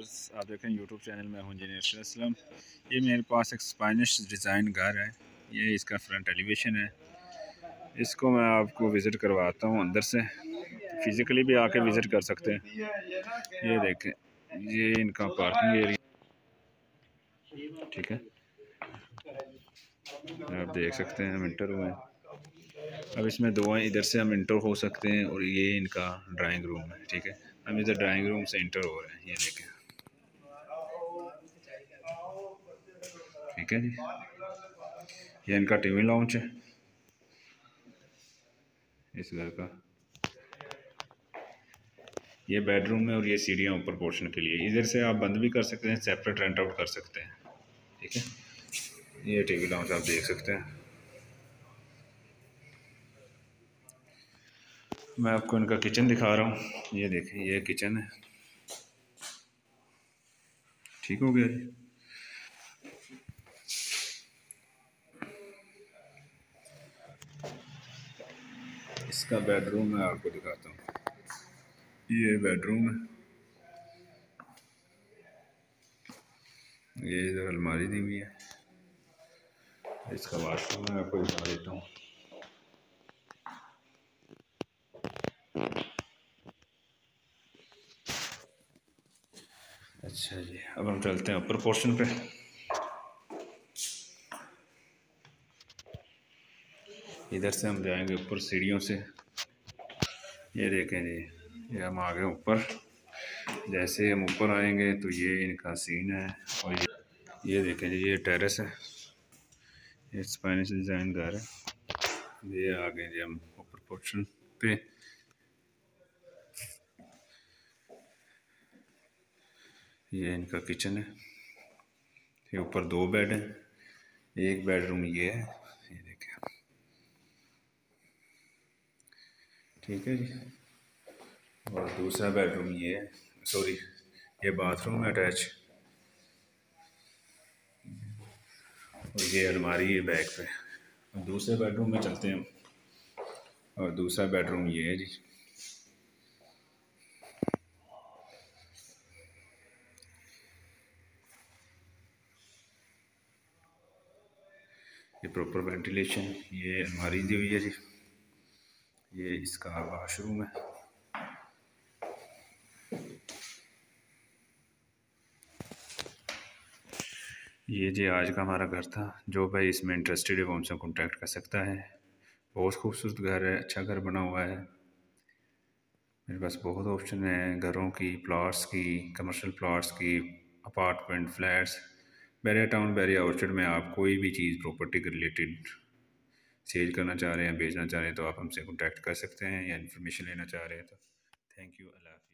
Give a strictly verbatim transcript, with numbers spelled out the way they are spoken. आप देख रहे हैं यूट्यूब चैनल में हूँ इंजीनियर असलम। ये मेरे पास एक स्पेनिश डिज़ाइन घर है, ये इसका फ्रंट एलिवेशन है। इसको मैं आपको विज़िट करवाता हूँ, अंदर से फिज़िकली भी आके विज़िट कर सकते हैं। ये देखें, ये इनका पार्किंग एरिया, ठीक है, आप देख सकते हैं। हम इंटर हुए, अब इसमें दो हैं, इधर से हम इंटर हो सकते हैं और ये इनका ड्राइंग रूम है, ठीक है। हम इधर ड्राइंग रूम से इंटर हो रहे हैं, ये देखें, ठीक है जी। ये इनका टीवी लॉन्च है इस घर का। ये बेडरूम है और ये सीढ़ियाँ ऊपर पोर्शन के लिए। इधर से आप बंद भी कर सकते हैं, सेपरेट रेंट आउट कर सकते हैं, ठीक है। ये टीवी लॉन्च आप देख सकते हैं। मैं आपको इनका किचन दिखा रहा हूँ, ये देखें, ये किचन है, ठीक हो गया जी। इसका बेडरूम मैं आपको दिखाता हूँ, ये बेडरूम है। ये इधर अलमारी दी हुई है। इसका वाशरूम मैं आपको दिखा देता हूँ, अच्छा जी। अब हम चलते हैं ऊपर पोर्शन पे। इधर से हम जाएंगे ऊपर सीढ़ियों से, ये देखें जी, ये हम आ गए ऊपर। जैसे हम ऊपर आएंगे तो ये इनका सीन है। और ये ये देखें जी, ये टेरेस है, ये स्पेनिश डिज़ाइन घर है। ये आ गए जी हम ऊपर पोर्शन पे। ये इनका किचन है। ये ऊपर दो बेड हैं, एक बेडरूम ये है, ये देखें, ठीक है जी। और दूसरा बेडरूम ये है, सॉरी ये बाथरूम है अटैच। और ये अलमारी है बैक पे। और दूसरे बेडरूम में चलते हैं, और दूसरा बेडरूम ये है जी। ये प्रॉपर वेंटिलेशन, ये अलमारी दी हुई है जी। ये इसका वाशरूम है। ये जी आज का हमारा घर था। जो भाई इसमें इंटरेस्टेड है वो हमसे कॉन्टेक्ट कर सकता है। बहुत खूबसूरत घर है, अच्छा घर बना हुआ है। मेरे पास बहुत ऑप्शन हैं घरों की, प्लाट्स की, कमर्शियल प्लाट्स की, apartment, flats. Bahria town, Bahria orchard में आप कोई भी चीज़ प्रॉपर्टी के रिलेटेड सेल करना चाह रहे हैं, बेचना चाह रहे हैं तो आप हमसे कॉन्टेक्ट कर सकते हैं, या इन्फॉर्मेशन लेना चाह रहे हैं तो। Thank you, Allah.